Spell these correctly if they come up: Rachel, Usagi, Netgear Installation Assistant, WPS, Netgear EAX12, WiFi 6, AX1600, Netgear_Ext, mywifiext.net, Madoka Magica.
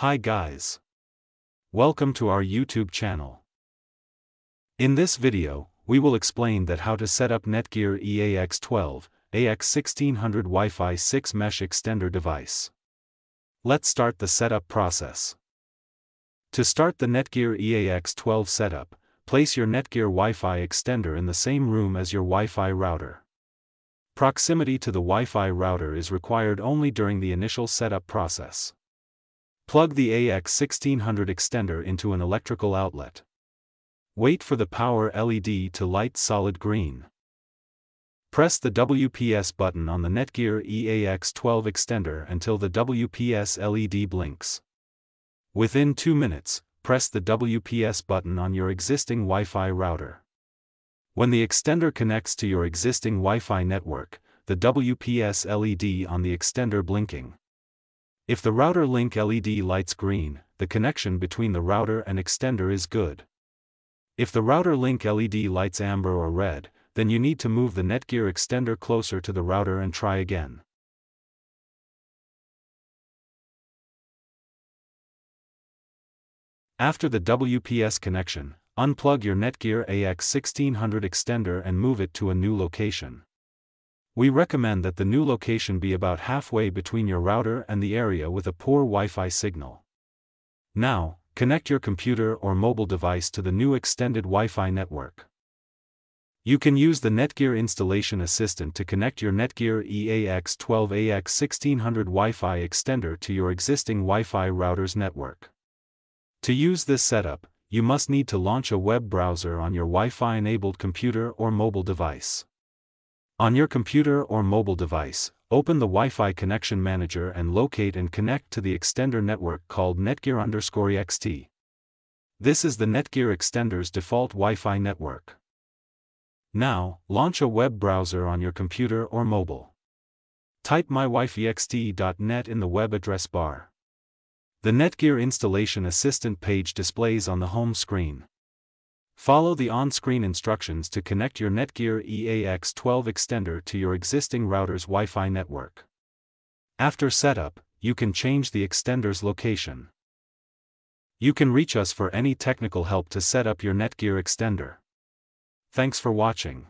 Hi guys. Welcome to our YouTube channel. In this video, we will explain that how to set up Netgear EAX12, AX1600 Wi-Fi 6 mesh extender device. Let's start the setup process. To start the Netgear EAX12 setup, place your Netgear Wi-Fi extender in the same room as your Wi-Fi router. Proximity to the Wi-Fi router is required only during the initial setup process. Plug the AX1600 extender into an electrical outlet. Wait for the power LED to light solid green. Press the WPS button on the Netgear EAX12 extender until the WPS LED blinks. Within 2 minutes, press the WPS button on your existing Wi-Fi router. When the extender connects to your existing Wi-Fi network, the WPS LED on the extender blinking. If the router link LED lights green, the connection between the router and extender is good. If the router link LED lights amber or red, then you need to move the Netgear extender closer to the router and try again. After the WPS connection, unplug your Netgear AX1600 extender and move it to a new location. We recommend that the new location be about halfway between your router and the area with a poor Wi-Fi signal. Now, connect your computer or mobile device to the new extended Wi-Fi network. You can use the Netgear Installation Assistant to connect your Netgear EAX12 AX1600 Wi-Fi extender to your existing Wi-Fi router's network. To use this setup, you must need to launch a web browser on your Wi-Fi-enabled computer or mobile device. On your computer or mobile device, open the Wi-Fi Connection Manager and locate and connect to the extender network called Netgear_Ext. This is the Netgear extender's default Wi-Fi network. Now, launch a web browser on your computer or mobile. Type mywifiext.net in the web address bar. The Netgear Installation Assistant page displays on the home screen. Follow the on-screen instructions to connect your Netgear EAX12 extender to your existing router's Wi-Fi network. After setup, you can change the extender's location. You can reach us for any technical help to set up your Netgear extender. Thanks for watching.